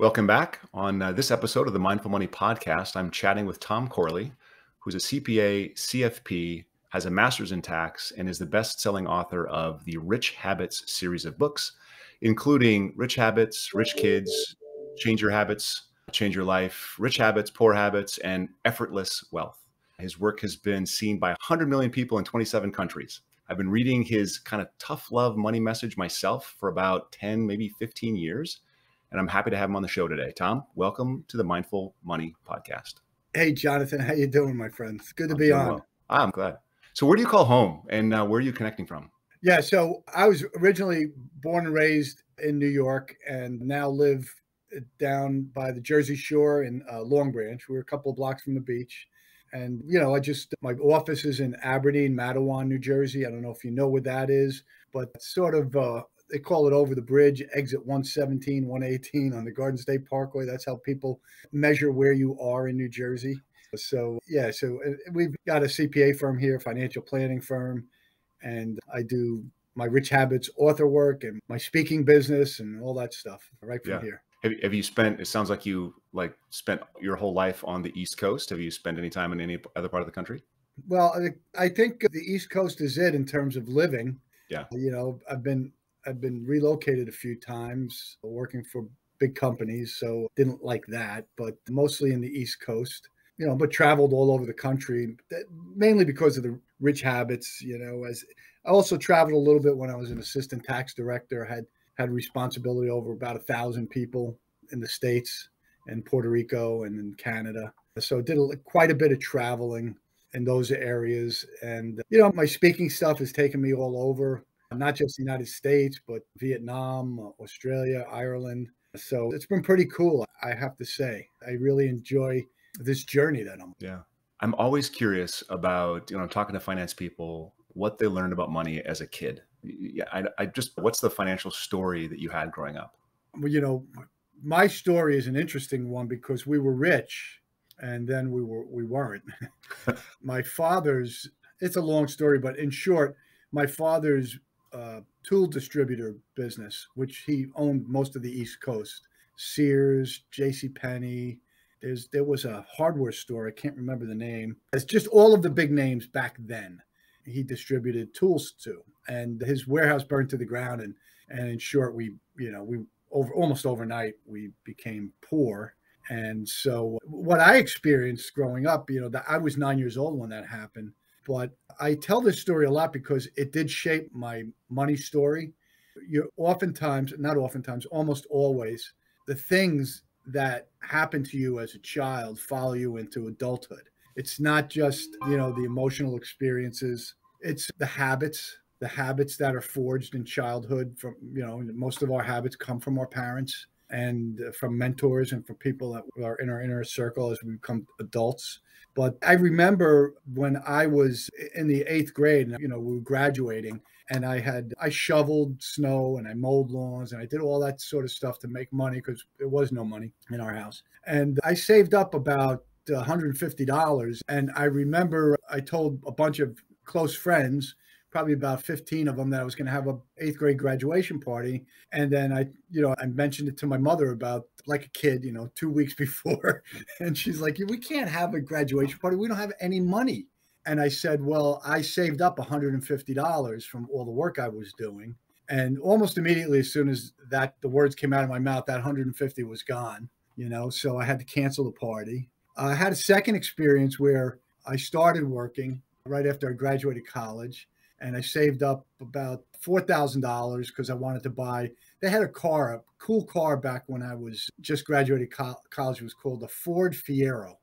Welcome back. On this episode of the Mindful Money podcast, I'm chatting with Tom Corley, who's a CPA, CFP, has a master's in tax, and is the best-selling author of the Rich Habits series of books, including Rich Habits, Rich Kids, Change Your Habits, Change Your Life, Rich Habits, Poor Habits, and Effortless Wealth. His work has been seen by 100 million people in 27 countries. I've been reading his kind of tough love money message myself for about 10, maybe 15 years. And I'm happy to have him on the show today. Tom, welcome to the Mindful Money podcast. Hey, Jonathan, how you doing, my friend? It's good to be on. Well. I'm glad. So where do you call home and where are you connecting from? Yeah, so I was originally born and raised in New York and now live down by the Jersey Shore in Long Branch. We're a couple of blocks from the beach. And, you know, my office is in Aberdeen, Matawan, New Jersey. I don't know if you know where that is, but sort of, they call it over the bridge, exit 117, 118 on the Garden State Parkway. That's how people measure where you are in New Jersey. So, yeah, so we've got a CPA firm here, financial planning firm, and I do my Rich Habits author work and my speaking business and all that stuff right from here. Have you spent, it sounds like you spent your whole life on the East Coast. Have you spent any time in any other part of the country? Well, I think the East Coast is it in terms of living. Yeah. You know, I've been relocated a few times working for big companies, so didn't like that, but mostly in the East Coast, you know, but traveled all over the country, mainly because of the Rich Habits, you know, as I also traveled a little bit when I was an assistant tax director, had responsibility over about 1,000 people in the States and Puerto Rico and in Canada. So did quite a bit of traveling in those areas. And, you know, my speaking stuff has taken me all over, not just the United States, but Vietnam, Australia, Ireland. So it's been pretty cool, I have to say. I really enjoy this journey that I'm on. Yeah. I'm always curious about, you know, talking to finance people, what they learned about money as a kid. Yeah, what's the financial story that you had growing up? Well, you know, my story is an interesting one because we were rich and then we weren't. My father's, it's a long story, but in short, my father's tool distributor business, which he owned most of the East Coast, Sears, JCPenney, there was a hardware store, I can't remember the name. It's just all of the big names back then he distributed tools to, and his warehouse burned to the ground. And in short, almost overnight, we became poor. And so what I experienced growing up, you know, I was 9 years old when that happened, but I tell this story a lot because it did shape my money story. Almost always, the things that happen to you as a child follow you into adulthood. It's not just, you know, the emotional experiences, it's the habits that are forged in childhood from, you know, most of our habits come from our parents and from mentors and from people that are in our inner circle as we become adults. But I remember when I was in the 8th grade, and, you know, we were graduating and I shoveled snow and I mowed lawns and I did all that sort of stuff to make money because there was no money in our house. And I saved up about $150. And I remember I told a bunch of close friends, probably about 15 of them, that I was going to have a 8th grade graduation party. And then I mentioned it to my mother about like a kid, you know, 2 weeks before. And she's like, we can't have a graduation party. We don't have any money. And I said, well, I saved up $150 from all the work I was doing. And almost immediately, as soon as the words came out of my mouth, that 150 was gone, you know, so I had to cancel the party. I had a second experience where I started working right after I graduated college, and I saved up about $4,000 because I wanted to buy. They had a cool car back when I was just graduated college. It was called the Ford Fiero.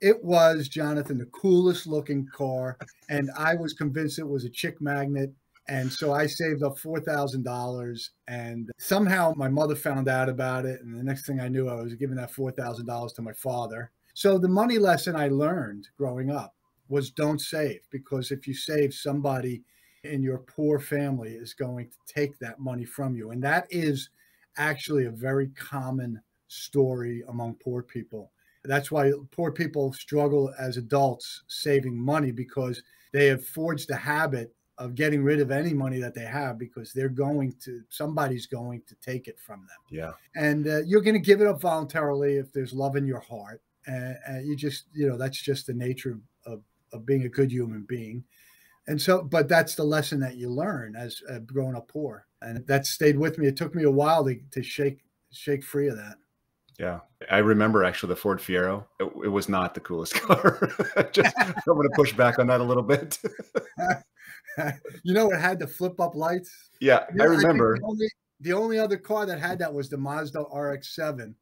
It was, Jonathan, the coolest looking car, and I was convinced it was a chick magnet. And so I saved up $4,000, and somehow my mother found out about it. And the next thing I knew, I was giving that $4,000 to my father. So the money lesson I learned growing up was don't save, because if you save, somebody in your poor family is going to take that money from you. And that is actually a very common story among poor people. That's why poor people struggle as adults saving money, because they have forged a habit of getting rid of any money that they have, because they're going to, somebody's going to take it from them. Yeah. And you're going to give it up voluntarily if there's love in your heart. And you just, you know, that's just the nature of being a good human being. And so, but that's the lesson that you learn as growing up poor. And that stayed with me. It took me a while to shake free of that. Yeah. I remember actually the Ford Fiero. It was not the coolest car. Just, I'm going to push back on that a little bit. You know, it had the flip up lights. Yeah, you know, I remember. The only other car that had that was the Mazda RX-7.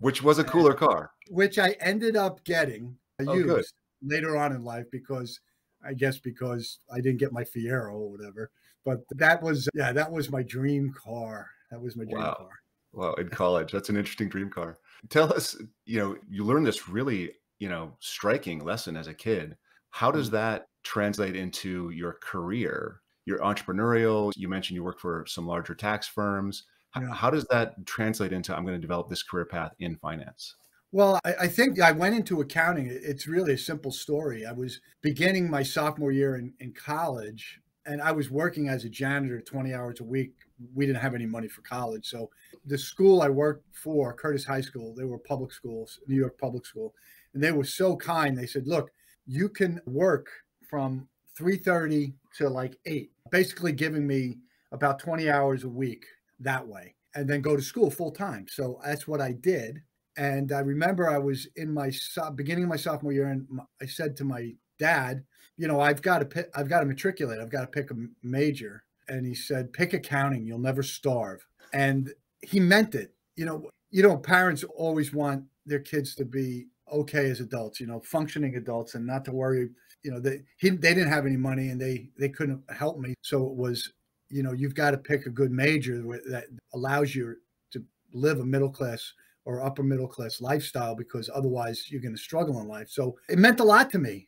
Which was a cooler car. Which I ended up getting used later on in life, because I guess because I didn't get my Fiero or whatever. But that was, yeah, that was my dream car. That was my dream car. Wow, in college. That's an interesting dream car. Tell us, you know, you learned this really, you know, striking lesson as a kid. How does that translate into your career? You're entrepreneurial. You mentioned you work for some larger tax firms. How does that translate into, I'm going to develop this career path in finance? Well, I think I went into accounting. It's really a simple story. I was beginning my sophomore year in college, and I was working as a janitor 20 hours a week. We didn't have any money for college. So the school I worked for, Curtis High School, they were public schools, New York public school. And they were so kind. They said, look, you can work from 3:30 to like 8, basically giving me about 20 hours a week that way, and then go to school full time. So that's what I did. And I remember I was in my beginning of my sophomore year, and I said to my dad, you know, I've got to matriculate. I've got to pick a major. And he said, pick accounting. You'll never starve. And he meant it. You know, parents always want their kids to be okay as adults, you know, functioning adults, and not to worry. You know, they didn't have any money, and they couldn't help me. So it was, you know, you've got to pick a good major that allows you to live a middle class or upper middle class lifestyle, because otherwise you're going to struggle in life. So it meant a lot to me.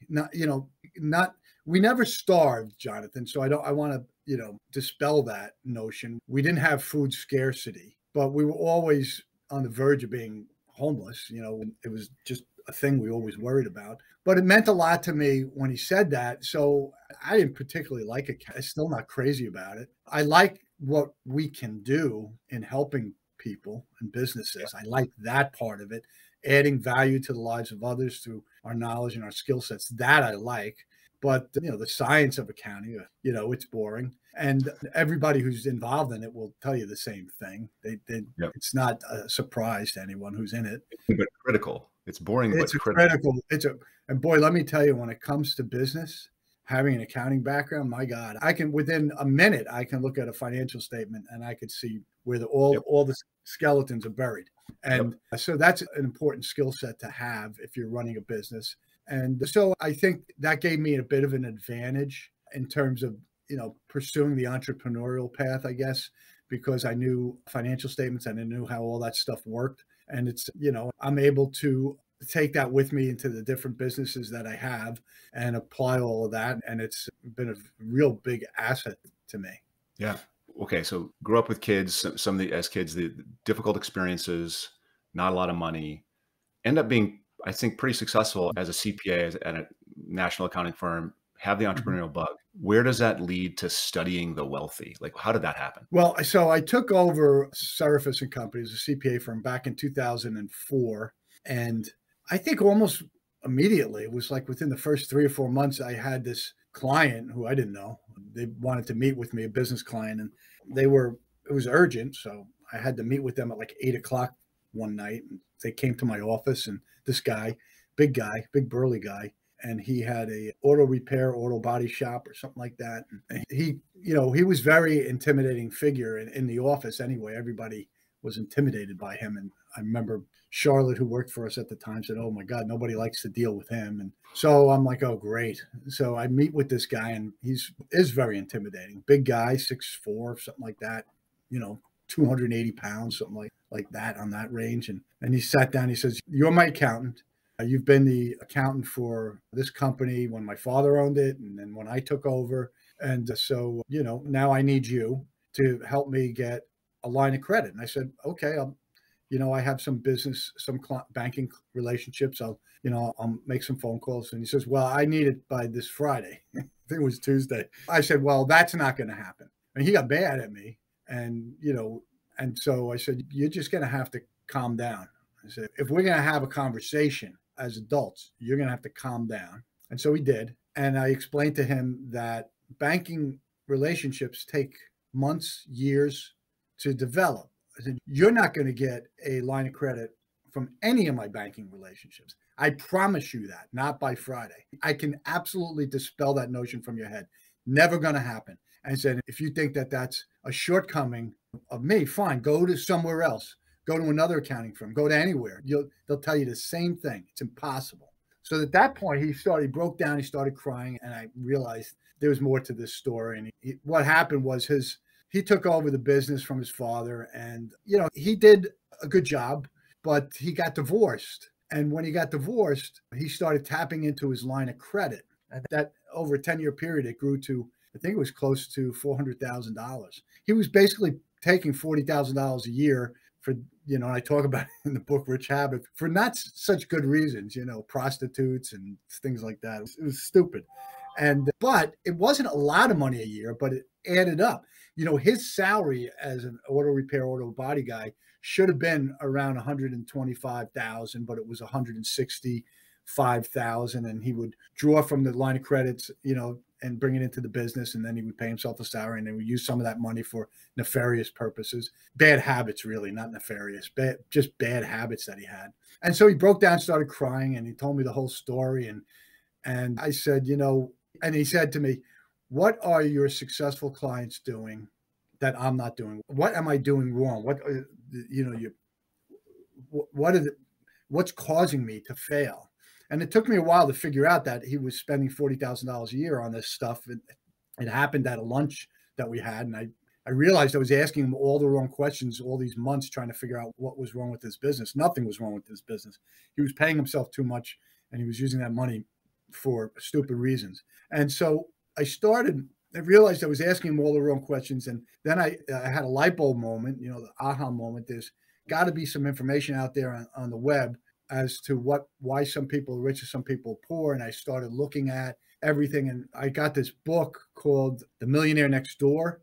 We never starved, Jonathan. So I want to, you know, dispel that notion. We didn't have food scarcity, but we were always on the verge of being homeless. You know, it was just a thing we always worried about, but it meant a lot to me when he said that. So I didn't particularly like it. I'm still not crazy about it. I like what we can do in helping people and businesses. I like that part of it, adding value to the lives of others through our knowledge and our skill sets. That I like. But, you know, the science of accounting, you know, it's boring. And everybody who's involved in it will tell you the same thing. It's not a surprise to anyone who's in it. But critical. It's boring, but critical. And boy, let me tell you, when it comes to business, having an accounting background, my God, I can, within a minute, I can look at a financial statement and I could see where all the skeletons are buried. And so that's an important skill set to have if you're running a business. And so I think that gave me a bit of an advantage in terms of, you know, pursuing the entrepreneurial path, I guess, because I knew financial statements and I knew how all that stuff worked. And it's, you know, I'm able to take that with me into the different businesses that I have and apply all of that. And it's been a real big asset to me. Yeah. Okay. So grew up with kids, the difficult experiences, not a lot of money, end up being, I think, pretty successful as a CPA at a national accounting firm, have the entrepreneurial bug. Where does that lead to studying the wealthy? Like, how did that happen? Well, so I took over Seraphis and Company as a CPA firm back in 2004. And I think almost immediately, it was like within the first 3 or 4 months, I had this client who I didn't know. They wanted to meet with me, a business client, and it was urgent. So I had to meet with them at like 8 o'clock one night. They came to my office, and this guy, big burly guy, and he had a auto body shop or something like that. And he, you know, he was very intimidating figure in the office anyway. Everybody was intimidated by him. And I remember Charlotte, who worked for us at the time, said, oh my God, nobody likes to deal with him. And so I'm like, oh, great. So I meet with this guy, and he is very intimidating. Big guy, 6'4", something like that, you know, 280 pounds, something like that, on that range. And he sat down, he says, you're my accountant. You've been the accountant for this company when my father owned it, and then when I took over. And so, you know, now I need you to help me get a line of credit. And I said, okay, you know, I have some business, some banking relationships. I'll make some phone calls. And he says, well, I need it by this Friday. think it was Tuesday. I said, well, that's not going to happen. And he got mad at me. And, you know, and so I said, you're just going to have to calm down. I said, if we're going to have a conversation as adults, you're going to have to calm down. And so he did. And I explained to him that banking relationships take months, years to develop. I said, you're not going to get a line of credit from any of my banking relationships. I promise you that, not by Friday. I can absolutely dispel that notion from your head. Never going to happen. And I said, if you think that that's a shortcoming of me, fine, go to somewhere else. Go to another accounting firm, go to anywhere. They'll tell you the same thing. It's impossible. So at that point, he broke down, he started crying, and I realized there was more to this story. And what happened was he took over the business from his father, and you know, he did a good job, but he got divorced. And when he got divorced, he started tapping into his line of credit. And that over a 10-year period, it grew to, I think it was close to $400,000. He was basically taking $40,000 a year for, you know, and I talk about it in the book, Rich Habits, for not such good reasons, you know, prostitutes and things like that. It was stupid. But it wasn't a lot of money a year, but it added up. You know, his salary as an auto repair, auto body guy should have been around $125,000, but it was $165,000. And he would draw from the line of credits, you know, and bring it into the business. And then he would pay himself a salary, and then we use some of that money for nefarious purposes, bad habits, really not nefarious, just bad habits that he had. And so he broke down, started crying, and he told me the whole story. And I said, you know, and he said to me, what are your successful clients doing that I'm not doing? What am I doing wrong? What's causing me to fail? And it took me a while to figure out that he was spending $40,000 a year on this stuff. It happened at a lunch that we had. And I realized I was asking him all the wrong questions all these months, trying to figure out what was wrong with his business. Nothing was wrong with his business. He was paying himself too much, and he was using that money for stupid reasons. And so I realized I was asking him all the wrong questions. And then I had a light bulb moment, you know, the aha moment. There's got to be some information out there on the web as to why some people are rich and some people are poor. And I started looking at everything. And I got this book called The Millionaire Next Door.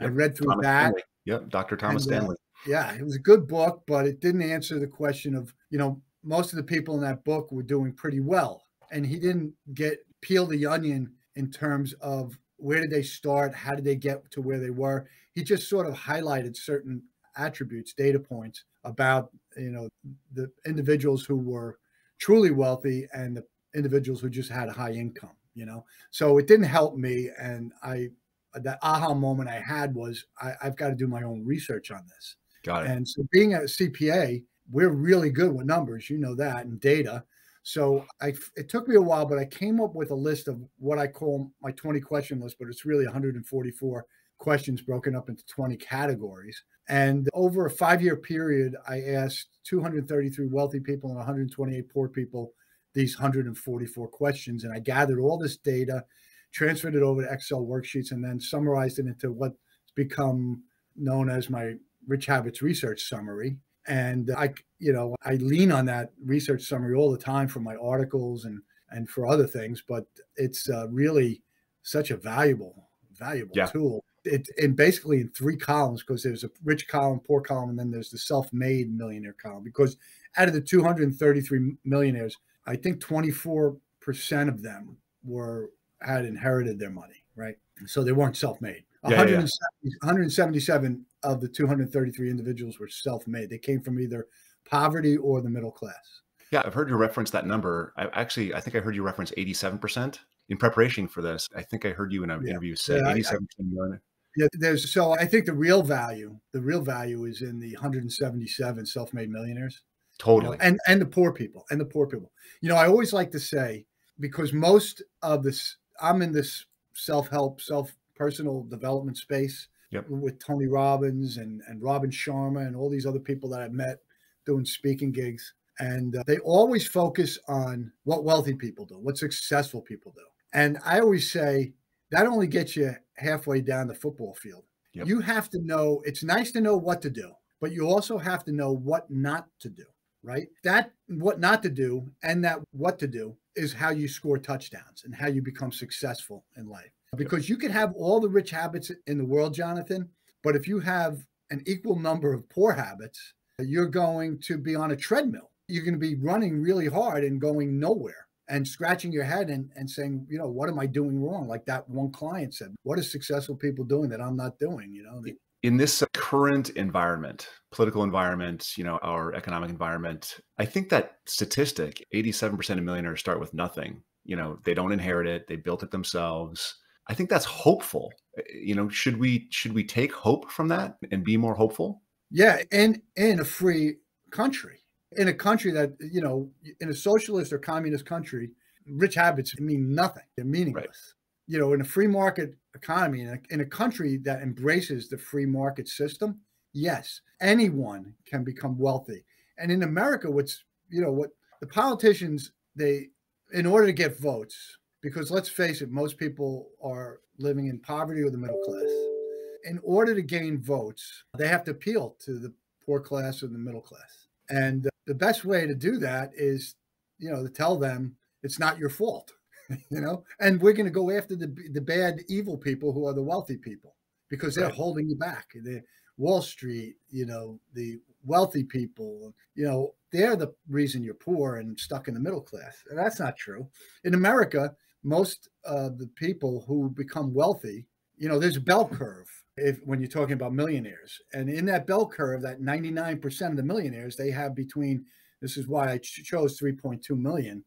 Yep. I read through that. Yep, Dr. Thomas Stanley. Yeah, it was a good book, but it didn't answer the question of, you know, most of the people in that book were doing pretty well. And he didn't peel the onion in terms of where did they start? How did they get to where they were? He just sort of highlighted certain attributes, data points about, you know, the individuals who were truly wealthy and the individuals who just had a high income, you know. So it didn't help me. And that aha moment I had was I've got to do my own research on this. Got it. And so being a CPA, we're really good with numbers, you know that, and data. So it took me a while, but I came up with a list of what I call my 20 question list, but it's really 144 questions broken up into 20 categories. And over a 5-year period, I asked 233 wealthy people and 128 poor people these 144 questions. And I gathered all this data, transferred it over to Excel worksheets, and then summarized it into what's become known as my Rich Habits research summary. And I lean on that research summary all the time for my articles and for other things, but it's really such a valuable tool. And basically in 3 columns, because there's a rich column, poor column, and then there's the self-made millionaire column. Because out of the 233 millionaires, I think 24% of them had inherited their money, right? So they weren't self-made. Yeah, 177 of the 233 individuals were self-made. They came from either poverty or the middle class. Yeah, I've heard you reference that number. I think I heard you reference 87% in preparation for this. I think I heard you in an interview say 87%. Yeah, so I think the real value is in the 177 self-made millionaires. Totally. You know, and the poor people, You know, I always like to say, because most of this, I'm in this self-help, personal development space with Tony Robbins and Robin Sharma and all these other people that I've met doing speaking gigs. And they always focus on what wealthy people do, what successful people do. And I always say, that only gets you halfway down the football field. Yep. You have to know, it's nice to know what to do, but you also have to know what not to do, right? That what not to do and that what to do is how you score touchdowns and how you become successful in life. Because you could have all the rich habits in the world, Jonathan, but if you have an equal number of poor habits, you're going to be on a treadmill. You're going to be running really hard and going nowhere and scratching your head and saying, you know, what am I doing wrong? Like that one client said, what are successful people doing that I'm not doing? You know, in this current environment, political environment, you know, our economic environment, I think that statistic, 87% of millionaires start with nothing. You know, they don't inherit it. They built it themselves. I think that's hopeful. You know, should we take hope from that and be more hopeful? Yeah. And in a free country, in a country that, you know, in a socialist or communist country, rich habits mean nothing. They're meaningless. Right. You know, in a free market economy, in a country that embraces the free market system, yes, anyone can become wealthy. And in America, what's, you know, what the politicians, they, in order to get votes, because let's face it, most people are living in poverty or the middle class. In order to gain votes, they have to appeal to the poor class or the middle class. And the best way to do that is, you know, to tell them it's not your fault, you know, and we're going to go after the bad, evil people who are the wealthy people because they're holding you back. The Wall Street, you know, the wealthy people, you know, they're the reason you're poor and stuck in the middle class. And that's not true. In America, most of the people who become wealthy, you know, there's a bell curve when you're talking about millionaires. And in that bell curve, that 99% of the millionaires, they have between, this is why I chose 3.2 million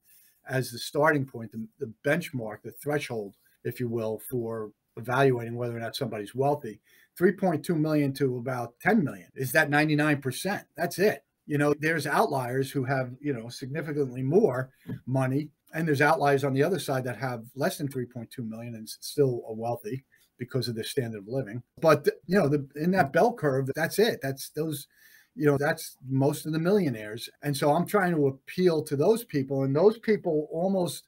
as the starting point, the benchmark, the threshold, if you will, for evaluating whether or not somebody's wealthy. 3.2 million to about 10 million is that 99%. That's it. You know, there's outliers who have, you know, significantly more money. And there's outliers on the other side that have less than 3.2 million and still are wealthy because of their standard of living. But, you know, in that bell curve, that's it. That's those, you know, that's most of the millionaires. And so I'm trying to appeal to those people. And those people, almost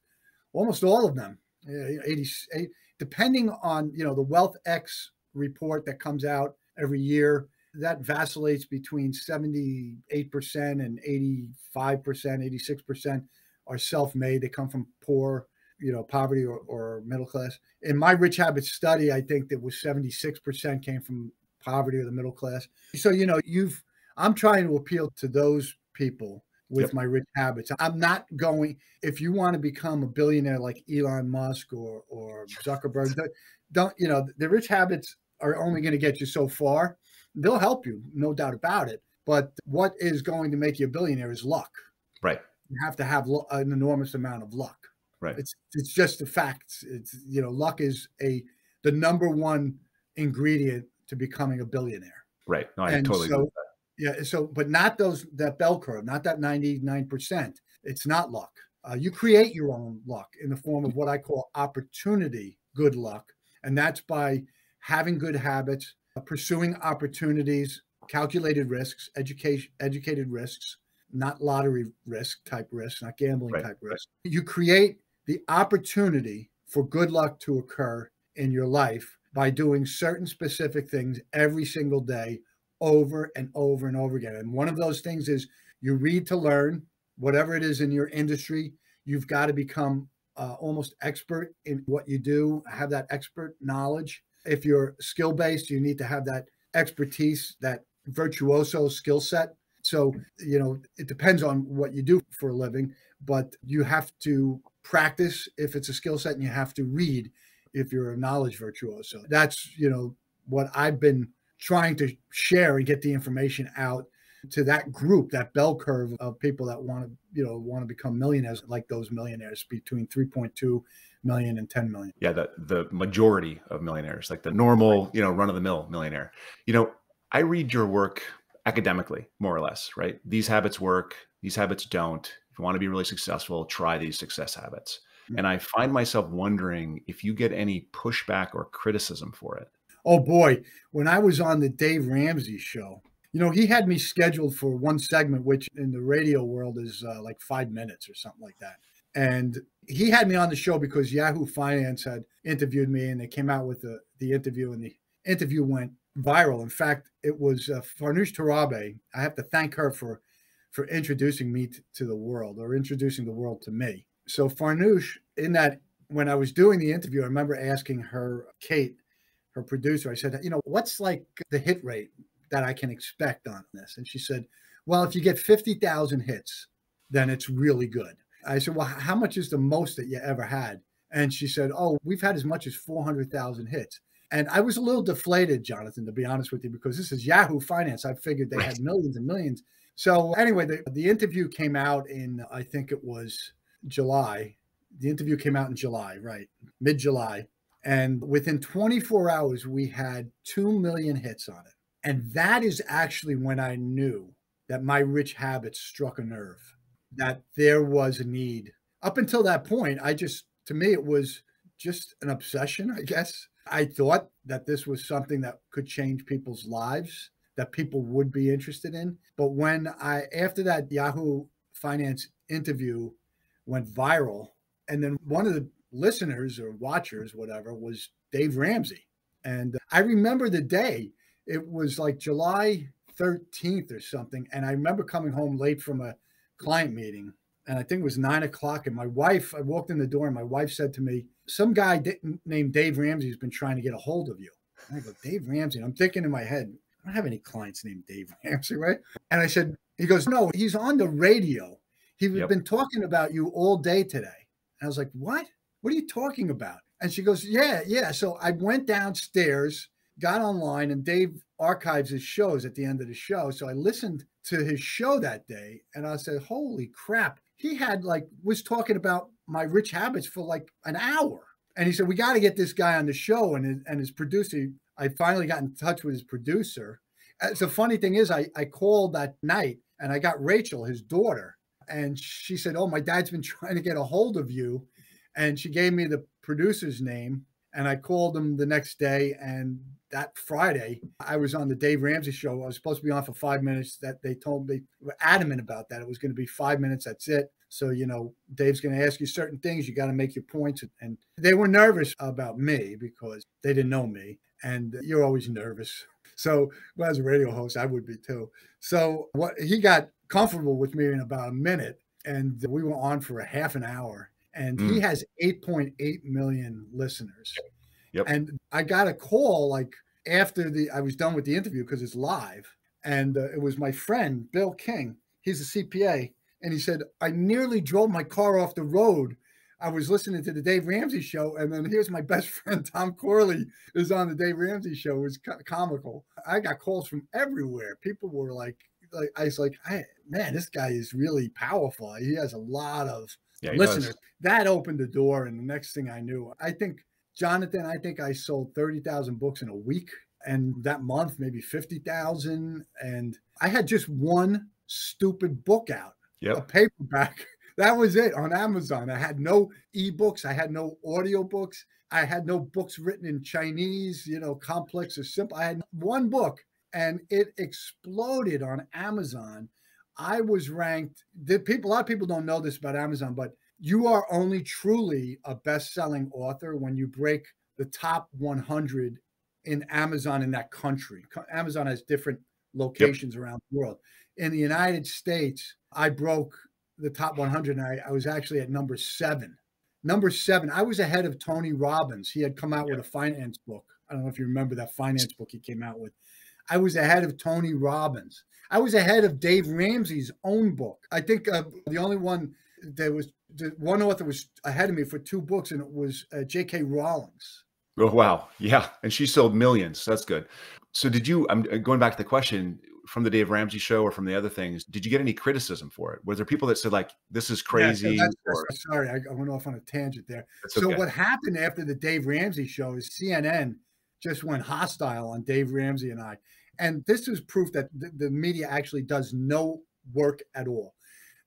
all of them, 88, depending on, you know, the WealthX report that comes out every year, that vacillates between 78% and 85%, 86% are self-made. They come from poor, you know, poverty or middle class. In my Rich Habits study, I think that was 76% came from poverty or the middle class. So, you know, I'm trying to appeal to those people with my Rich Habits. I'm not going, if you want to become a billionaire like Elon Musk or Zuckerberg, don't, you know, the Rich Habits are only going to get you so far. They'll help you, no doubt about it. But what is going to make you a billionaire is luck. Right. You have to have an enormous amount of luck. Right. It's just the facts. It's, you know, luck is the number one ingredient to becoming a billionaire. Right. No, I totally agree with that. Yeah. So, but not that bell curve, not that 99%. It's not luck. You create your own luck in the form of what I call opportunity good luck. And that's by having good habits, pursuing opportunities, calculated risks, educated risks, not lottery risk type risk, not gambling type risk. Right. You create the opportunity for good luck to occur in your life by doing certain specific things every single day over and over and over again. And one of those things is you read to learn, whatever it is in your industry. You've got to become almost expert in what you do, have that expert knowledge. If you're skill-based, you need to have that expertise, that virtuoso skill set. So, you know, it depends on what you do for a living, but you have to practice if it's a skill set, and you have to read if you're a knowledge virtuoso. That's, you know, what I've been trying to share and get the information out to that group, that bell curve of people that want to, you know, become millionaires, like those millionaires between 3.2 million and 10 million. Yeah, the majority of millionaires, like the normal, you know, run-of-the-mill millionaire. You know, I read your work academically, more or less, right? These habits work, these habits don't. If you want to be really successful, try these success habits. And I find myself wondering if you get any pushback or criticism for it. Oh boy, when I was on the Dave Ramsey show, you know, he had me scheduled for one segment, which in the radio world is like 5 minutes or something like that. And he had me on the show because Yahoo Finance had interviewed me, and they came out with the interview, and the interview went viral. In fact, it was Farnoosh Turabe. I have to thank her for introducing me to the world, or introducing the world to me. So Farnoosh, in that, when I was doing the interview, I remember asking her, Kate, her producer, I said, you know, what's like the hit rate that I can expect on this? And she said, well, if you get 50,000 hits, then it's really good. I said, well, how much is the most that you ever had? And she said, oh, we've had as much as 400,000 hits. And I was a little deflated, Jonathan, to be honest with you, because this is Yahoo Finance. I figured they had millions and millions. So anyway, the interview came out in, I think it was July. The interview came out in July, right? Mid-July. And within 24 hours, we had 2 million hits on it. And that is actually when I knew that my Rich Habits struck a nerve, that there was a need. Up until that point, to me, it was just an obsession, I guess. I thought that this was something that could change people's lives, that people would be interested in. But when after that Yahoo Finance interview went viral, and then one of the listeners or watchers, whatever, was Dave Ramsey. And I remember the day, it was like July 13th or something. And I remember coming home late from a client meeting, and I think it was 9 o'clock. And my wife, I walked in the door and my wife said to me, some guy named Dave Ramsey has been trying to get a hold of you. And I go, Dave Ramsey? And I'm thinking in my head, I don't have any clients named Dave Ramsey, right? And I said, he goes, no, he's on the radio. He's been talking about you all day today. And I was like, what? What are you talking about? And she goes, yeah. So I went downstairs, got online, and Dave archives his shows at the end of the show. So I listened to his show that day, and I said, holy crap. He was talking about my Rich Habits for like an hour. And he said, we got to get this guy on the show. And his producer, I finally got in touch with his producer. The funny thing is, I called that night and I got Rachel, his daughter. And she said, oh, my dad's been trying to get a hold of you. And she gave me the producer's name. And I called him the next day. And that Friday, I was on the Dave Ramsey show. I was supposed to be on for 5 minutes. That they told me, they were adamant about that. It was going to be 5 minutes. That's it. So, you know, Dave's going to ask you certain things. You got to make your points. And they were nervous about me because they didn't know me. And you're always nervous. So well, as a radio host, I would be too. So he got comfortable with me in about a minute. And we were on for a half an hour. And he has 8.8 million listeners. Yep. And I got a call after I was done with the interview because it's live. And it was my friend, Bill King. He's a CPA. And he said, I nearly drove my car off the road. I was listening to the Dave Ramsey show. And then here's my best friend, Tom Corley, is on the Dave Ramsey show. It was comical. I got calls from everywhere. People were like I was like, hey, man, this guy is really powerful. He has a lot of listeners. Does. That opened the door. And the next thing I knew, Jonathan, I think I sold 30,000 books in a week. And that month, maybe 50,000. And I had just one stupid book out, a paperback. That was it on Amazon. I had no ebooks. I had no audiobooks. I had no books written in Chinese, complex or simple. I had one book and it exploded on Amazon. I was ranked, a lot of people don't know this about Amazon, but you are only truly a best-selling author when you break the top 100 in Amazon in that country. Amazon has different locations around the world. In the United States, I broke the top 100, and I was actually at number 7. Number 7, I was ahead of Tony Robbins. He had come out with a finance book. I don't know if you remember that finance book he came out with. I was ahead of Tony Robbins. I was ahead of Dave Ramsey's own book. I think the only one one author was ahead of me for 2 books, and it was J.K. Rowling's. Oh, wow. Yeah. And she sold millions. That's good. So I'm going back to the question from the Dave Ramsey show or from the other things, did you get any criticism for it? Were there people that said this is crazy? Yeah, sorry, I went off on a tangent there. So what happened after the Dave Ramsey show is CNN just went hostile on Dave Ramsey and I. And this is proof that the media actually does no work at all.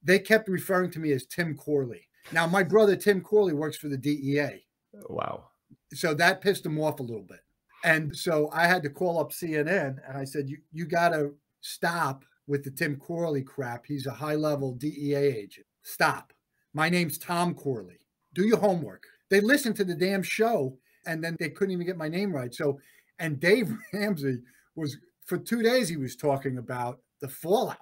They kept referring to me as Tim Corley. Now, my brother, Tim Corley, works for the DEA. Wow. So that pissed him off a little bit. And so I had to call up CNN and I said, you got to stop with the Tim Corley crap. He's a high-level DEA agent. Stop. My name's Tom Corley. Do your homework. They listened to the damn show and then they couldn't even get my name right. So, and Dave Ramsey was, for 2 days, he was talking about the fallout.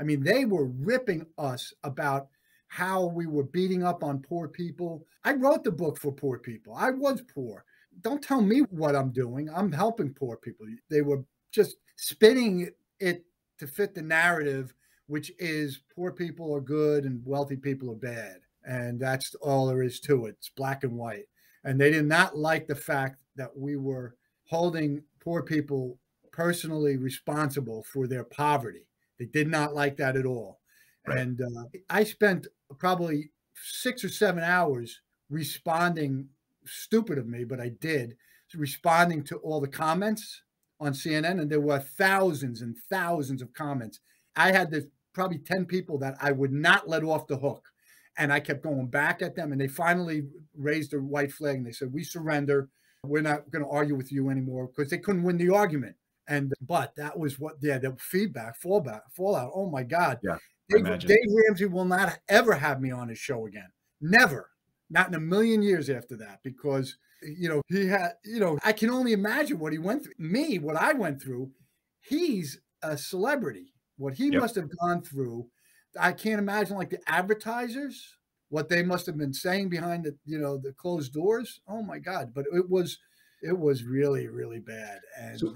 I mean, they were ripping us about how we were beating up on poor people. I wrote the book for poor people. I was poor. Don't tell me what I'm doing. I'm helping poor people. They were just spinning it to fit the narrative, which is poor people are good and wealthy people are bad. And that's all there is to it. It's black and white. And they did not like the fact that we were holding poor people personally responsible for their poverty. They did not like that at all. Right. And I spent probably 6 or 7 hours responding, stupid of me, but I did, responding to all the comments on CNN. And there were thousands and thousands of comments. I had this, probably 10 people that I would not let off the hook. And I kept going back at them. And they finally raised a white flag and they said, we surrender. We're not going to argue with you anymore, because they couldn't win the argument. And, but that was what, yeah, the feedback, fallout. Oh my God. Yeah, Dave Ramsey will not ever have me on his show again. Never. Not in a million years after that, because, you know, he had, you know, I can only imagine what he went through. Me, what I went through, he's a celebrity. What he must have gone through, I can't imagine, like the advertisers, what they must have been saying behind the, you know, the closed doors. Oh my God. But it was really, really bad. And so,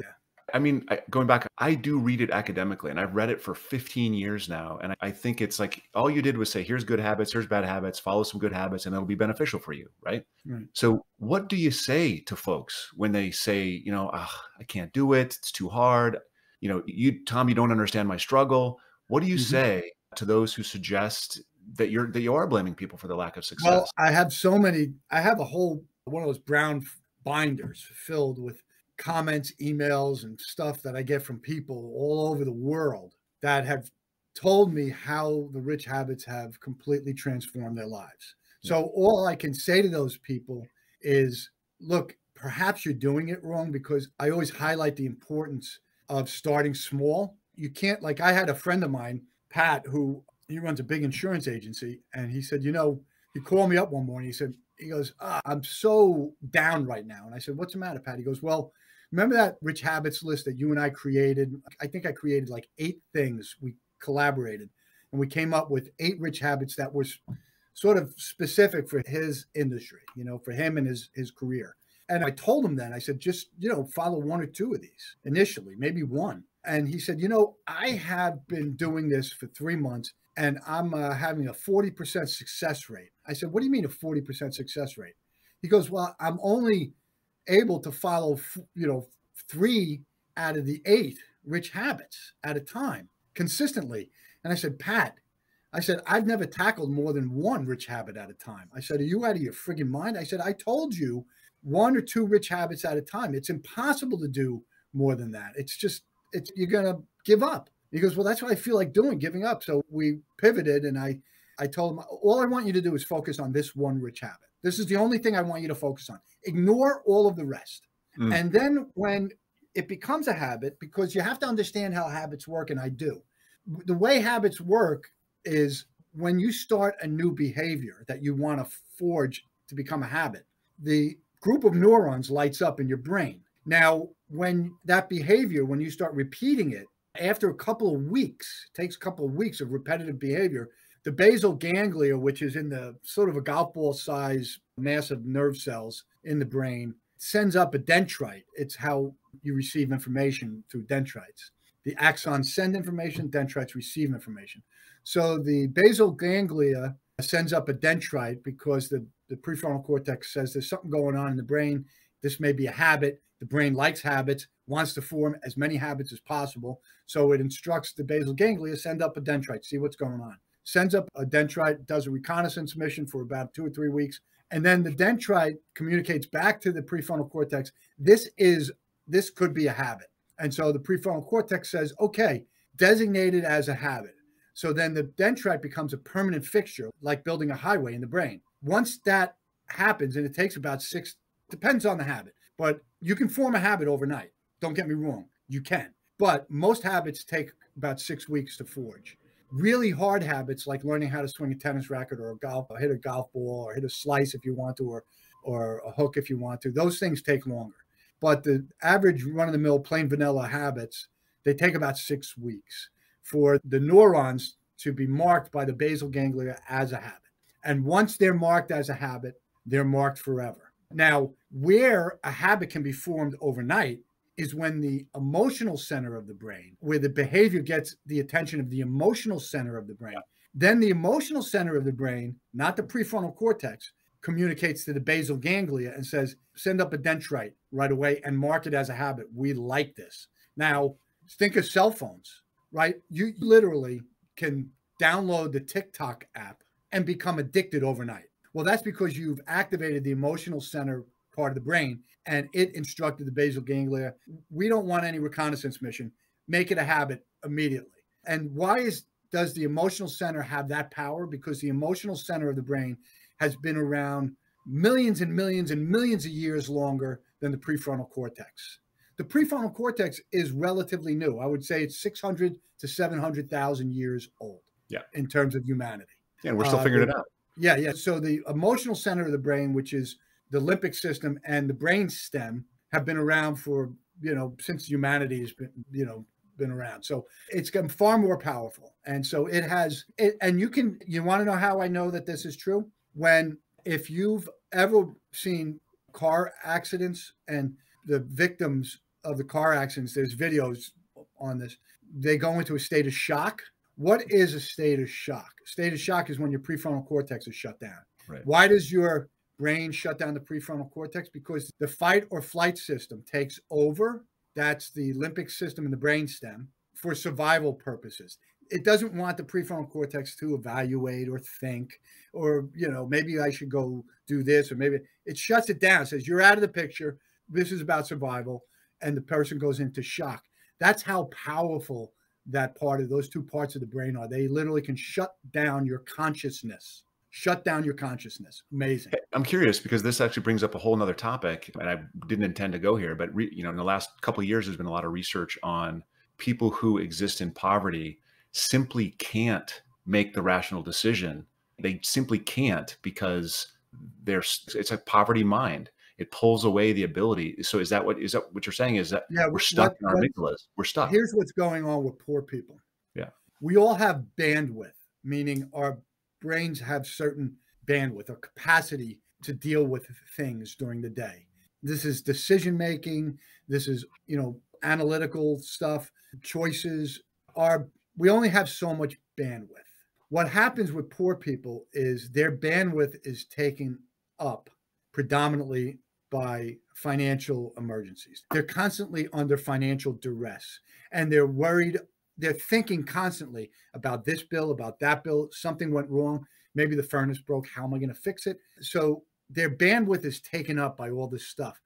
I mean, going back, I do read it academically, and I've read it for 15 years now. And I think it's like, all you did was say, here's good habits, here's bad habits, follow some good habits, and that'll be beneficial for you. Right. Right. So what do you say to folks when they say, you know, I can't do it. It's too hard. You know, Tom, you don't understand my struggle. What do you say to those who suggest that you are blaming people for the lack of success? Well, I have a whole one of those brown binders filled with comments, emails, and stuff that I get from people all over the world that have told me how the Rich Habits have completely transformed their lives. Yeah. So all I can say to those people is, look, perhaps you're doing it wrong, because I always highlight the importance of starting small. You can't, like, I had a friend of mine, Pat, who he runs a big insurance agency. And he said, you know, he called me up one morning. He said, he goes, I'm so down right now. And I said, what's the matter, Pat? He goes, well, remember that Rich Habits list that you and I created? I think I created like 8 things. We collaborated and we came up with 8 Rich Habits that were sort of specific for his industry, you know, for him and his career. And I told him then, I said, just, you know, follow 1 or 2 of these initially, maybe 1. And he said, you know, I have been doing this for 3 months and I'm having a 40% success rate. I said, what do you mean a 40% success rate? He goes, well, I'm only able to follow, you know, 3 out of the 8 Rich Habits at a time consistently. And I said, Pat, I said, I've never tackled more than 1 Rich Habit at a time. I said, are you out of your friggin' mind? I said, I told you 1 or 2 Rich Habits at a time. It's impossible to do more than that. It's just, you're going to give up. He goes, well, that's what I feel like doing, giving up. So we pivoted, and I told him, all I want you to do is focus on this 1 Rich Habit. This is the only thing I want you to focus on. Ignore all of the rest. Mm. And then when it becomes a habit, because you have to understand how habits work, and I do. The way habits work is when you start a new behavior that you want to forge to become a habit, the group of neurons lights up in your brain. Now, when that behavior, when you start repeating it, after a couple of weeks, takes a couple of weeks of repetitive behavior, the basal ganglia, which is in the sort of a golf ball size massive nerve cells in the brain, sends up a dendrite. It's how you receive information through dendrites. The axons send information, dendrites receive information. So the basal ganglia sends up a dendrite because the prefrontal cortex says there's something going on in the brain. This may be a habit. The brain likes habits, wants to form as many habits as possible. So it instructs the basal ganglia, send up a dendrite, see what's going on. Sends up a dendrite, does a reconnaissance mission for about 2 or 3 weeks. And then the dendrite communicates back to the prefrontal cortex. This could be a habit. And so the prefrontal cortex says, okay, designate it as a habit. So then the dendrite becomes a permanent fixture, like building a highway in the brain. Once that happens, and it takes about 6, depends on the habit, but you can form a habit overnight. Don't get me wrong. You can. But most habits take about 6 weeks to forge. Really hard habits, like learning how to swing a tennis racket or hit a golf ball or hit a slice if you want to, or a hook if you want to, those things take longer. But the average run-of-the-mill plain vanilla habits, they take about 6 weeks for the neurons to be marked by the basal ganglia as a habit. And once they're marked as a habit, they're marked forever. Now, where a habit can be formed overnight is when the emotional center of the brain, where the behavior gets the attention of the emotional center of the brain, then the emotional center of the brain, not the prefrontal cortex, communicates to the basal ganglia and says, send up a dendrite right away and mark it as a habit. We like this. Now, think of cell phones, right? You literally can download the TikTok app and become addicted overnight. Well, that's because you've activated the emotional center part of the brain and it instructed the basal ganglia, we don't want any reconnaissance mission, make it a habit immediately. And why does the emotional center have that power? Because the emotional center of the brain has been around millions and millions and millions of years longer than the prefrontal cortex. The prefrontal cortex is relatively new. I would say it's 600 to 700,000 years old in terms of humanity. Yeah, and we're still figuring it out. Yeah, yeah. So the emotional center of the brain, which is the limbic system and the brain stem, have been around for, you know, since humanity has been, you know, been around. So it's gotten far more powerful. And so it has, and you want to know how I know that this is true? If you've ever seen car accidents and the victims of the car accidents, there's videos on this, they go into a state of shock. What is a state of shock? A state of shock is when your prefrontal cortex is shut down. Right. Why does your brain shut down the prefrontal cortex? Because the fight or flight system takes over. That's the limbic system in the brainstem for survival purposes. It doesn't want the prefrontal cortex to evaluate or think or, you know, maybe I should go do this, or maybe it shuts it down, says you're out of the picture. This is about survival. And the person goes into shock. That's how powerful that part of those two parts of the brain are. They literally can shut down your consciousness. Shut down your consciousness. Amazing. I'm curious because this actually brings up a whole nother topic, and I didn't intend to go here, but you know, in the last couple of years, there's been a lot of research on people who exist in poverty simply can't make the rational decision. They simply can't because it's a poverty mind. It pulls away the ability. So is that what you're saying? Is that we're stuck in our amygdalas? We're stuck. Here's what's going on with poor people. Yeah. We all have bandwidth, meaning our brains have certain bandwidth or capacity to deal with things during the day. This is decision-making. This is, you know, analytical stuff, choices. We only have so much bandwidth. What happens with poor people is their bandwidth is taken up predominantly by financial emergencies. They're constantly under financial duress and they're worried. They're thinking constantly about this bill, about that bill. Something went wrong. Maybe the furnace broke. How am I going to fix it? So their bandwidth is taken up by all this stuff.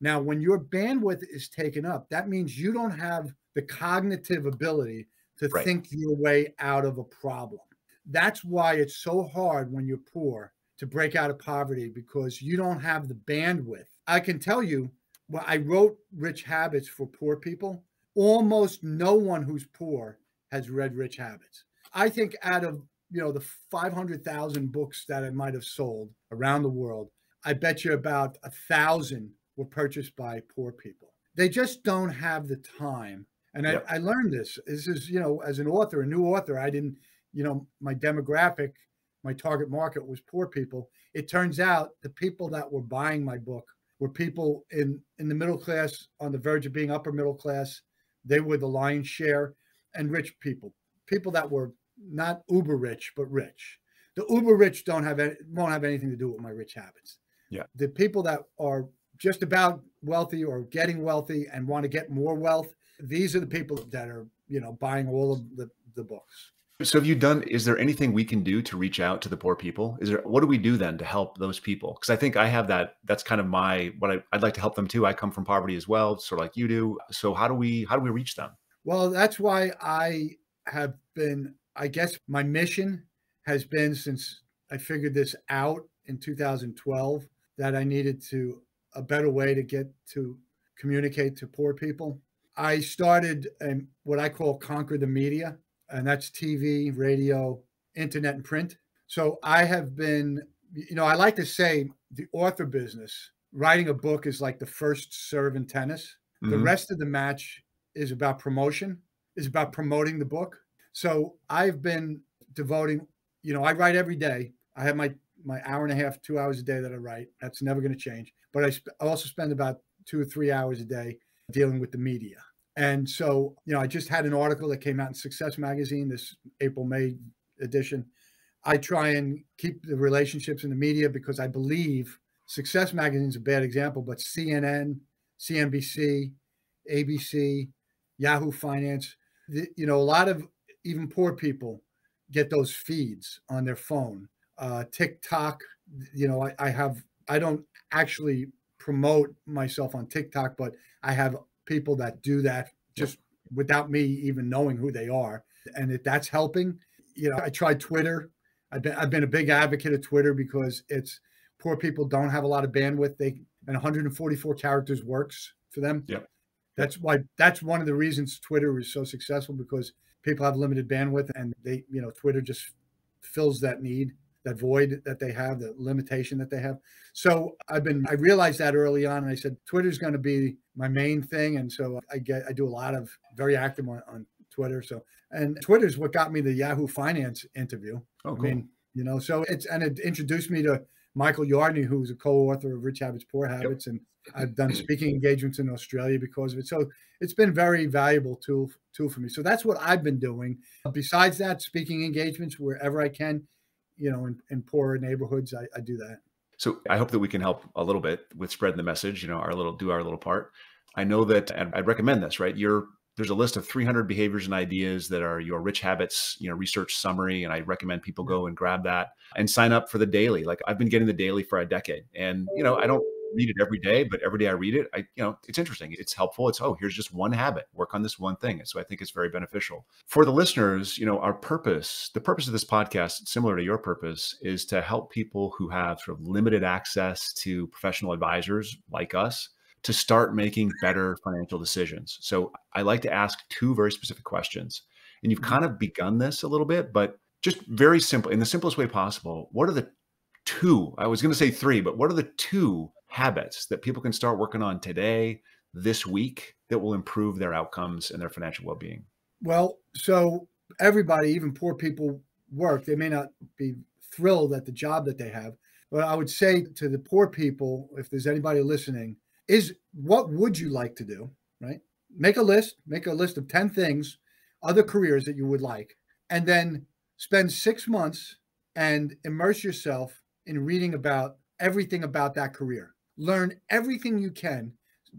Now, when your bandwidth is taken up, that means you don't have the cognitive ability to think your way out of a problem. That's why it's so hard when you're poor to break out of poverty, because you don't have the bandwidth. I can tell you, well, I wrote Rich Habits for poor people. Almost no one who's poor has read Rich Habits. I think out of, you know, the 500,000 books that I might have sold around the world, I bet you about 1,000 were purchased by poor people. They just don't have the time. And I learned this. This is, you know, as an author, a new author, I didn't, you know, my demographic, my target market was poor people. It turns out the people that were buying my book were people in the middle class, on the verge of being upper middle class. They were the lion's share, and rich people, people that were not uber rich, but rich. The uber rich won't have anything to do with my Rich Habits. Yeah. The people that are just about wealthy or getting wealthy and want to get more wealth, these are the people that are, you know, buying all of the books. So is there anything we can do to reach out to the poor people? What do we do then to help those people? Because I think I have that's kind of I'd like to help them too. I come from poverty as well, sort of like you do. So how do we reach them? Well, that's why I guess my mission has been, since I figured this out in 2012, that I needed a better way to get to communicate to poor people. I started what I call Conquer the Media, and that's TV, radio, internet, and print. So I have been, you know, I like to say the author business, writing a book is like the first serve in tennis. Mm-hmm. The rest of the match is about promoting the book. So I've been devoting, you know, I write every day. I have my hour and a half, 2 hours a day that I write. That's never going to change. But I also spend about 2 or 3 hours a day dealing with the media. And so, you know, I just had an article that came out in Success Magazine, this April, May edition. I try and keep the relationships in the media because I believe Success Magazine is a bad example, but CNN, CNBC, ABC, Yahoo Finance, you know, a lot of even poor people get those feeds on their phone. TikTok, you know, I don't actually promote myself on TikTok, but I have people that do that just without me even knowing who they are. And if that's helping, you know, I tried Twitter. I've been a big advocate of Twitter because it's poor people don't have a lot of bandwidth. And 144 characters works for them. Yep. That's one of the reasons Twitter is so successful, because people have limited bandwidth and they, you know, Twitter just fills that need, that void that they have, the limitation that they have. So I realized that early on, and I said, Twitter's going to be my main thing. And so I do a lot of very active on Twitter. So, and Twitter's what got me the Yahoo Finance interview. Oh, cool. I mean, you know, so it introduced me to Michael Yardney, who's a co-author of Rich Habits, Poor Habits. Yep. And I've done speaking engagements in Australia because of it. So it's been a very valuable tool for me. So that's what I've been doing. Besides that, speaking engagements wherever I can, you know, in poorer neighborhoods, I do that. So I hope that we can help a little bit with spreading the message, you know, do our little part. I know that, and I'd recommend this, right? There's a list of 300 behaviors and ideas that are your Rich Habits, you know, research summary. And I recommend people go and grab that and sign up for the daily. Like I've been getting the daily for a decade, and, you know, I don't read it every day, but every day I read it, you know, it's interesting. It's helpful. It's, oh, here's just one habit, work on this one thing. And so I think it's very beneficial for the listeners. You know, the purpose of this podcast, similar to your purpose, is to help people who have sort of limited access to professional advisors like us to start making better financial decisions. So I like to ask two very specific questions, and you've kind of begun this a little bit, but just very simple, in the simplest way possible. What are the two, I was going to say three, but what are the two habits that people can start working on today, this week, that will improve their outcomes and their financial well-being? Well, so everybody, even poor people, work. They may not be thrilled at the job that they have, but I would say to the poor people, if there's anybody listening, is what would you like to do, right? Make a list of 10 things, other careers that you would like, and then spend 6 months and immerse yourself in reading about everything about that career. Learn everything you can.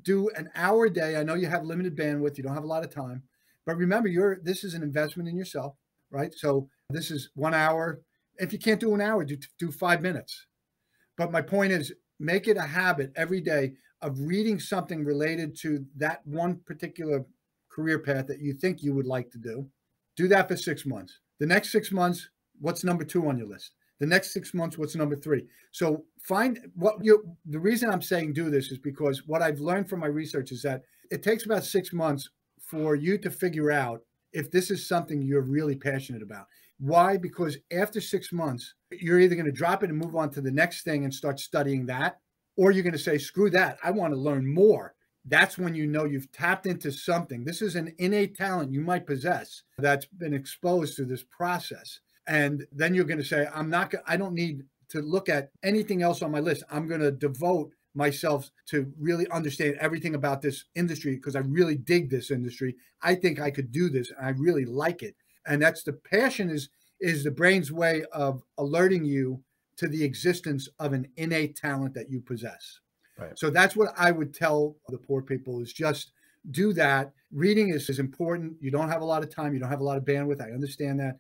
Do an hour a day. I know you have limited bandwidth. You don't have a lot of time, but remember, this is an investment in yourself, right? So this is 1 hour. If you can't do an hour, do 5 minutes. But my point is, make it a habit every day of reading something related to that one particular career path that you think you would like to do. Do that for 6 months. The next 6 months, what's number two on your list? The next 6 months, what's number three? So find the reason I'm saying do this is because what I've learned from my research is that it takes about 6 months for you to figure out if this is something you're really passionate about. Why? Because after 6 months, you're either going to drop it and move on to the next thing and start studying that, or you're going to say, screw that, I want to learn more. That's when you know you've tapped into something. This is an innate talent you might possess that's been exposed through this process. And then you're going to say, I don't need to look at anything else on my list. I'm going to devote myself to really understand everything about this industry because I really dig this industry. I think I could do this, and I really like it. And that's the passion is the brain's way of alerting you to the existence of an innate talent that you possess. Right. So that's what I would tell the poor people, is just do that. Reading is important. You don't have a lot of time. You don't have a lot of bandwidth. I understand that.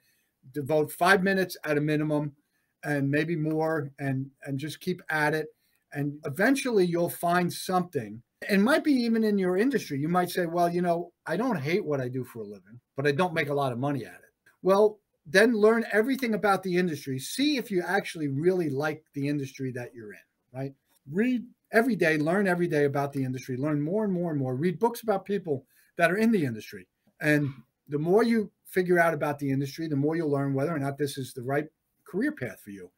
Devote 5 minutes at a minimum, and maybe more, and just keep at it. And eventually you'll find something. It might be even in your industry. You might say, well, you know, I don't hate what I do for a living, but I don't make a lot of money at it. Well, then learn everything about the industry. See if you actually really like the industry that you're in, right? Read every day, learn every day about the industry, learn more and more and more, read books about people that are in the industry. And the more you figure out about the industry, the more you'll learn whether or not this is the right career path for you.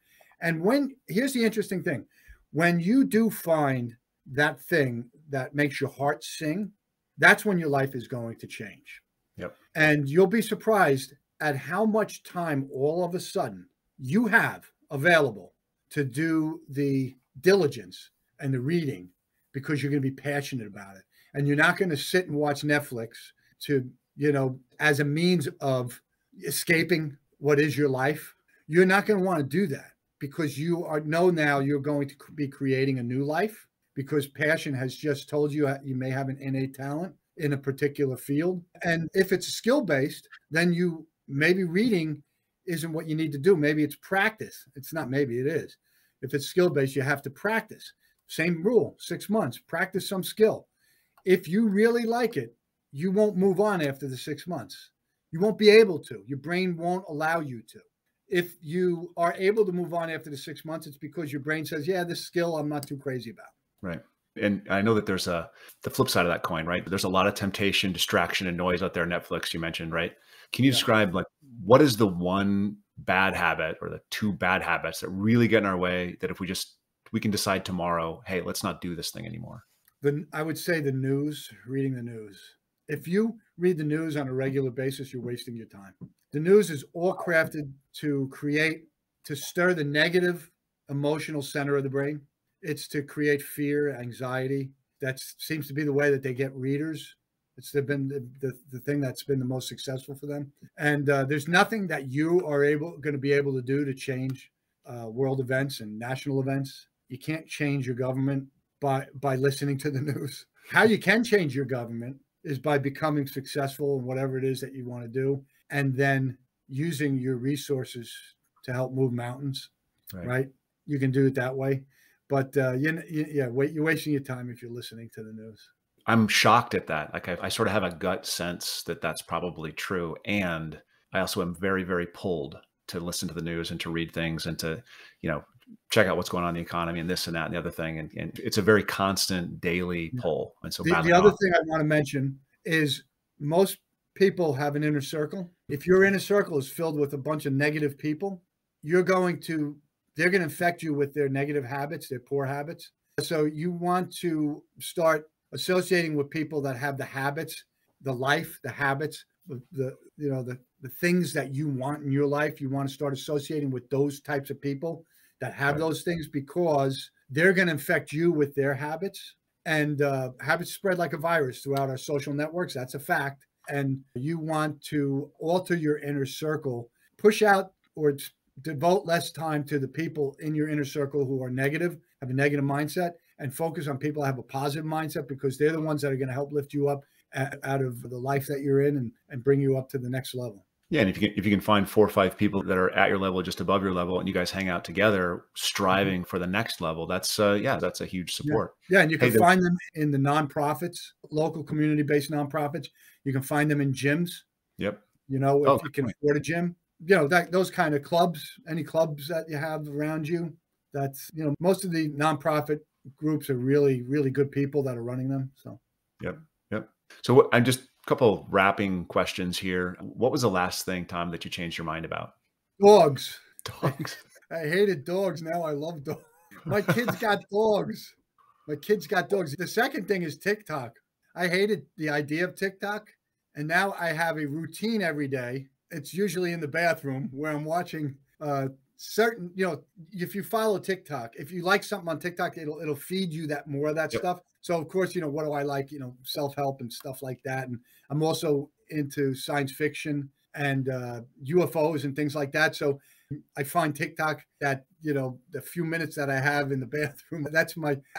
And here's the interesting thing. When you do find that thing that makes your heart sing, that's when your life is going to change. Yep. And you'll be surprised at how much time all of a sudden you have available to do the diligence and the reading, because you're going to be passionate about it. And you're not going to sit and watch Netflix to, you know, as a means of escaping what is your life. You're not going to want to do that, because you are now you're going to be creating a new life, because passion has just told you you may have an innate talent in a particular field. And if it's skill-based, then you maybe reading isn't what you need to do. Maybe it's practice. It's not maybe, it is. If it's skill-based, you have to practice. Same rule, 6 months, practice some skill. If you really like it, you won't move on after the 6 months. You won't be able to. Your brain won't allow you to. If you are able to move on after the 6 months, it's because your brain says, yeah, this skill I'm not too crazy about. Right. And I know that there's the flip side of that coin, right? There's a lot of temptation, distraction, and noise out there. Netflix, you mentioned, right? Can you describe, like, what is the one bad habit or the two bad habits that really get in our way, that if we just, we can decide tomorrow, hey, let's not do this thing anymore? I would say the news, reading the news. If you read the news on a regular basis, you're wasting your time. The news is all crafted to stir the negative emotional center of the brain. It's to create fear, anxiety. That seems to be the way that they get readers. It's been the thing that's been the most successful for them. And there's nothing that you are going to be able to do to change world events and national events. You can't change your government by listening to the news. How you can change your government is by becoming successful in whatever it is that you want to do, and then using your resources to help move mountains, right? You can do it that way. But you're wasting your time if you're listening to the news. I'm shocked at that. Like I sort of have a gut sense that that's probably true. And I also am very, very pulled to listen to the news and to read things and to, you know, check out what's going on in the economy and this and that and the other thing. And it's a very constant daily pull. And so the other thing I want to mention is most people have an inner circle. If your inner circle is filled with a bunch of negative people, they're going to infect you with their negative habits, their poor habits. So you want to start associating with people that have the habits, the life, the habits, the things that you want in your life. You want to start associating with those types of people that have those things, because they're going to infect you with their habits. And habits spread like a virus throughout our social networks. That's a fact. And you want to alter your inner circle, push out or devote less time to the people in your inner circle who are negative, have a negative mindset, and focus on people that have a positive mindset, because they're the ones that are going to help lift you up out of the life that you're in and bring you up to the next level. Yeah. And if you can find 4 or 5 people that are at your level, just above your level, and you guys hang out together, striving for the next level, that's a huge support. Yeah. And you can find them in the nonprofits, local community-based nonprofits. You can find them in gyms. Yep. You know, if you can afford a gym. You know, those kind of clubs, any clubs that you have around you. That's, you know, most of the nonprofit groups are really, really good people that are running them. So, yep. So I'm just a couple wrapping questions here. What was the last thing, Tom, that you changed your mind about? Dogs. I hated dogs. Now I love dogs. My kids got dogs. The second thing is TikTok. I hated the idea of TikTok. And now I have a routine every day. It's usually in the bathroom where I'm watching certain, you know, if you follow TikTok, if you like something on TikTok, it'll feed you that more of that stuff. So of course, you know, what do I like? You know, self-help and stuff like that. And I'm also into science fiction and UFOs and things like that. So I find TikTok that, you know, the few minutes that I have in the bathroom,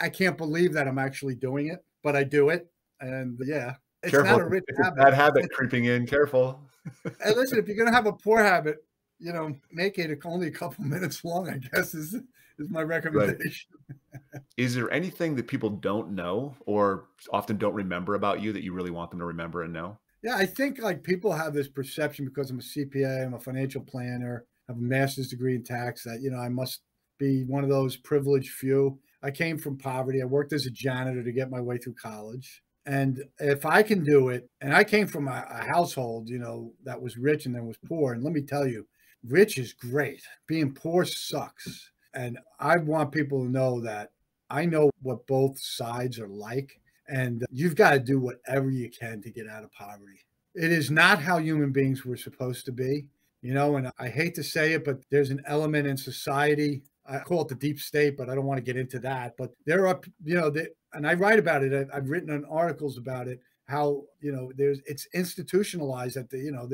I can't believe that I'm actually doing it, but I do it. And yeah, it's not a rich habit. Bad habit creeping in, careful. And listen, if you're going to have a poor habit, you know, make it only a couple minutes long, I guess is my recommendation. Right. Is there anything that people don't know or often don't remember about you that you really want them to remember and know? Yeah, I think like people have this perception because I'm a CPA, I'm a financial planner, I have a master's degree in tax that, you know, I must be one of those privileged few. I came from poverty. I worked as a janitor to get my way through college. And if I can do it, and I came from a household, you know, that was rich and then was poor. And let me tell you, rich is great. Being poor sucks. And I want people to know that I know what both sides are like. And you've got to do whatever you can to get out of poverty. It is not how human beings were supposed to be. You know, and I hate to say it, but there's an element in society, I call it the deep state, but I don't want to get into that. But there are, you know, and I write about it. I've written on articles about it, how, you know, it's institutionalized that, you know,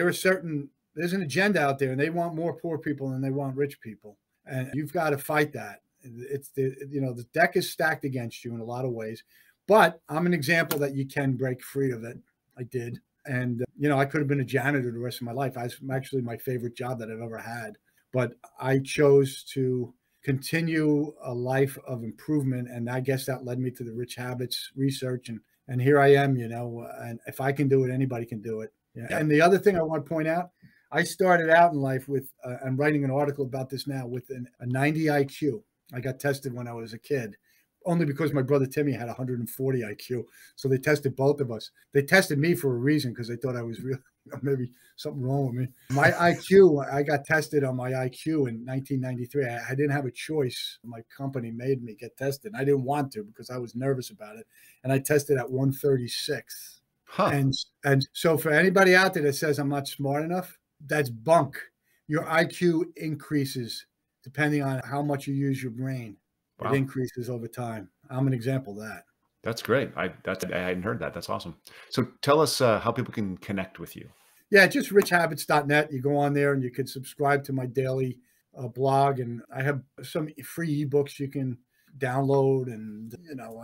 there's an agenda out there and they want more poor people than they want rich people. And you've got to fight that. You know, the deck is stacked against you in a lot of ways, but I'm an example that you can break free of it. I did. And, you know, I could have been a janitor the rest of my life. It's actually my favorite job that I've ever had. But I chose to continue a life of improvement. And I guess that led me to the Rich Habits research. And here I am, you know, and if I can do it, anybody can do it. Yeah. Yeah. And the other thing I want to point out, I started out in life with, I'm writing an article about this now, with a 90 IQ. I got tested when I was a kid, only because my brother Timmy had 140 IQ. So they tested both of us. They tested me for a reason, because they thought I was really, maybe something wrong with me. My IQ, I got tested on my IQ in 1993. I didn't have a choice. My company made me get tested. I didn't want to because I was nervous about it. And I tested at 136. Huh. And so for anybody out there that says I'm not smart enough, that's bunk. Your IQ increases depending on how much you use your brain. Wow. It increases over time. I'm an example of that. That's great. I hadn't heard that. That's awesome. So tell us how people can connect with you. Yeah, just richhabits.net. You go on there and you can subscribe to my daily blog. And I have some free ebooks you can download. And, you know,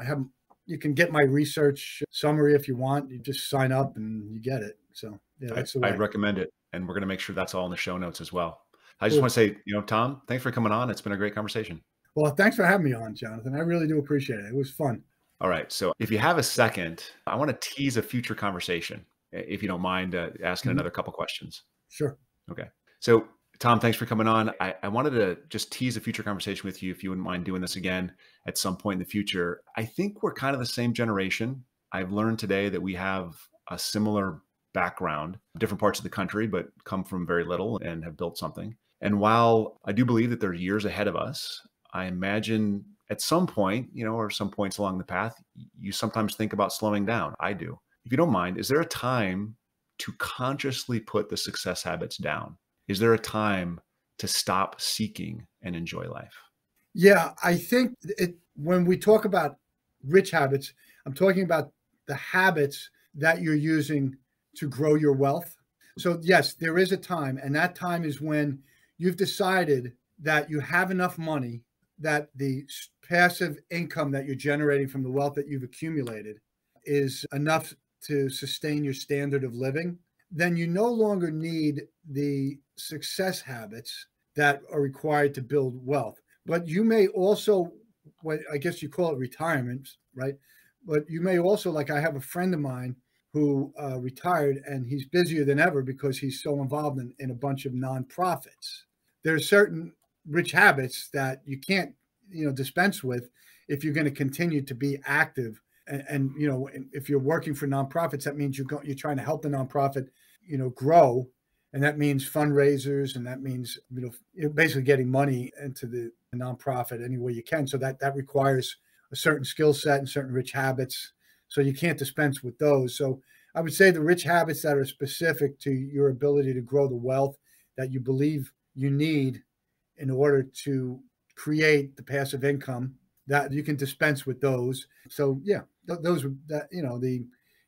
you can get my research summary if you want. You just sign up and you get it. So yeah, that's the way. I recommend it. And we're going to make sure that's all in the show notes as well. I just want to say, you know, Tom, thanks for coming on. It's been a great conversation. Well, thanks for having me on, Jonathan. I really do appreciate it. It was fun. All right. So if you have a second, I want to tease a future conversation, if you don't mind asking another couple questions. Sure. Okay. So Tom, thanks for coming on. I wanted to just tease a future conversation with you, if you wouldn't mind doing this again at some point in the future. I think we're kind of the same generation. I've learned today that we have a similar background, different parts of the country, but come from very little and have built something. And while I do believe that there are years ahead of us, I imagine at some point, you know, or some points along the path, you sometimes think about slowing down. I do. If you don't mind, is there a time to consciously put the success habits down? Is there a time to stop seeking and enjoy life? Yeah, I think when we talk about rich habits, I'm talking about the habits that you're using to grow your wealth. So yes, there is a time, and that time is when you've decided that you have enough money that the passive income that you're generating from the wealth that you've accumulated is enough to sustain your standard of living. Then you no longer need the success habits that are required to build wealth. But you may also, well, I guess you call it retirement, right? But you may also, like I have a friend of mine who retired, and he's busier than ever because he's so involved in a bunch of nonprofits. There are certain rich habits that you can't, you know, dispense with if you're going to continue to be active. And you know, if you're working for nonprofits, that means you're trying to help the nonprofit, you know, grow. And that means fundraisers. And that means, you know, basically getting money into the nonprofit any way you can. So that requires a certain skill set and certain rich habits. So you can't dispense with those. So I would say the rich habits that are specific to your ability to grow the wealth that you believe you need in order to create the passive income, that you can dispense with those. So yeah, those would, you know,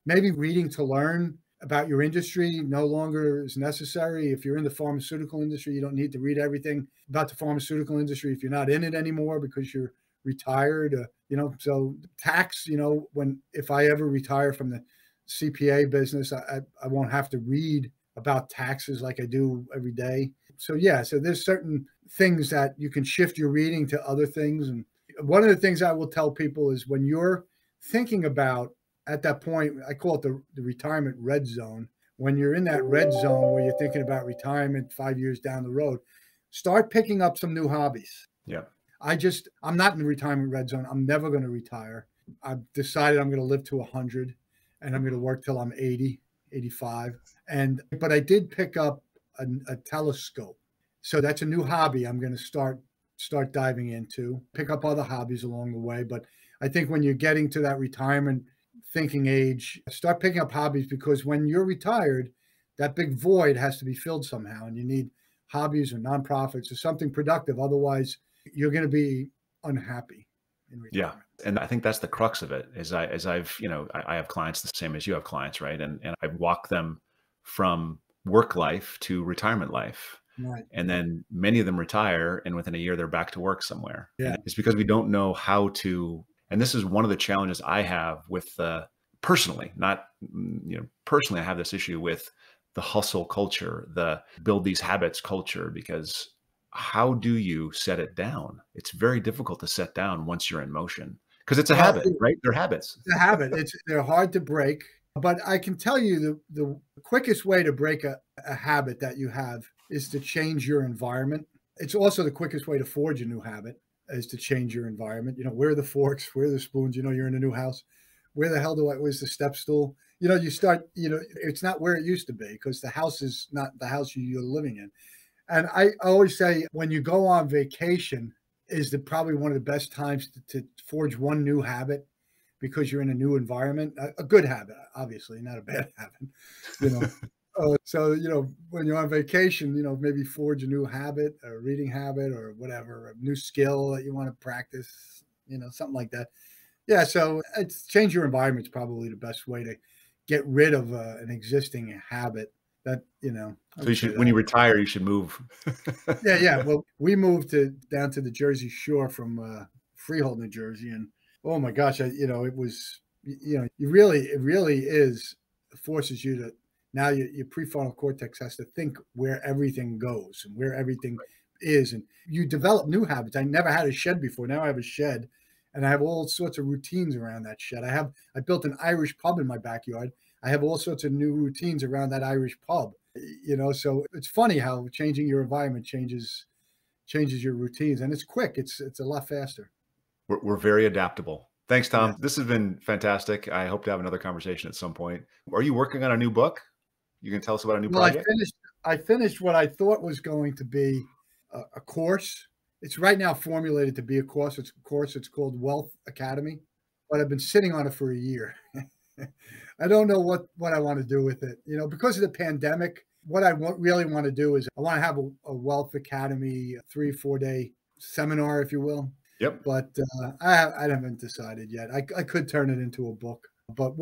maybe reading to learn about your industry no longer is necessary. If you're in the pharmaceutical industry, you don't need to read everything about the pharmaceutical industry if you're not in it anymore because you're retired, you know. So tax, you know, if I ever retire from the CPA business, I won't have to read about taxes like I do every day. So yeah, so there's certain things that you can shift your reading to other things. And one of the things I will tell people is when you're thinking about, at that point, I call it the retirement red zone. When you're in that red zone where you're thinking about retirement 5 years down the road, start picking up some new hobbies. Yeah. I'm not in the retirement red zone. I'm never going to retire. I've decided I'm going to live to 100 and I'm going to work till I'm 80, 85. But I did pick up a telescope. So that's a new hobby I'm going to start diving into, pick up other hobbies along the way. But I think when you're getting to that retirement thinking age, start picking up hobbies, because when you're retired, that big void has to be filled somehow. And you need hobbies or nonprofits or something productive. Otherwise, you're going to be unhappy in retirement. Yeah. And I think that's the crux of it is I have clients the same as you have clients, right? And I walk them from work life to retirement life. Right. And then many of them retire and within a year, they're back to work somewhere. Yeah. And it's because we don't know how to, and this is one of the challenges I have with personally, personally, I have this issue with the hustle culture, the build these habits culture, because how do you set it down? It's very difficult to set down once you're in motion because it's a habit, right? They're habits. It's a habit. They're hard to break. But I can tell you the quickest way to break a habit that you have is to change your environment. It's also the quickest way to forge a new habit is to change your environment. You know, where are the forks? Where are the spoons? You know, you're in a new house. Where the hell where's the step stool? You know, you start, you know, it's not where it used to be because the house is not the house you're living in. And I always say when you go on vacation is probably one of the best times to forge one new habit because you're in a new environment, a good habit, obviously, not a bad habit, you know. So, you know, when you're on vacation, you know, maybe forge a new habit, a reading habit or whatever, a new skill that you want to practice, you know, something like that. Yeah. So it's change your environment is probably the best way to get rid of an existing habit that, you know. So you should, when you retire, you should move. Yeah. Yeah. Well, we moved down to the Jersey Shore from Freehold, New Jersey. And oh my gosh, it forces you to. Now your prefrontal cortex has to think where everything goes and where everything is. And you develop new habits. I never had a shed before. Now I have a shed and I have all sorts of routines around that shed. I built an Irish pub in my backyard. I have all sorts of new routines around that Irish pub, you know, so it's funny how changing your environment changes your routines and it's quick. It's a lot faster. We're very adaptable. Thanks, Tom. Yeah. This has been fantastic. I hope to have another conversation at some point. Are you working on a new book? You can tell us about a new project. I finished what I thought was going to be a course. It's right now formulated to be a course. It's called Wealth Academy, but I've been sitting on it for a year. I don't know what I want to do with it. You know, because of the pandemic, what I really want to do is I want to have a Wealth Academy 3-4 day seminar, if you will. Yep. But I haven't decided yet. I could turn it into a book. But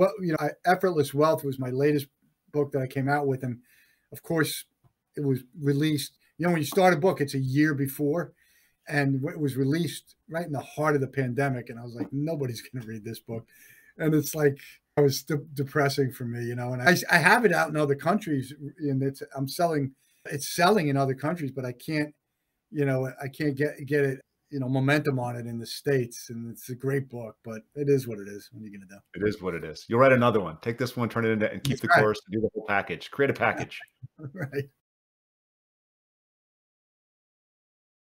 Effortless Wealth was my latest book that I came out with. And of course, it was released, you know, when you start a book, it's a year before. And it was released right in the heart of the pandemic. And I was like, nobody's going to read this book. And it's like, it was depressing for me, you know, and I have it out in other countries and it's selling in other countries, but I can't, you know, I can't get it, you know, momentum on it in the States. And it's a great book, but it is what it is. What are you going to do? It is what it is. You'll write another one, take this one, turn it into, and keep the course, do the whole package, create a package. Right.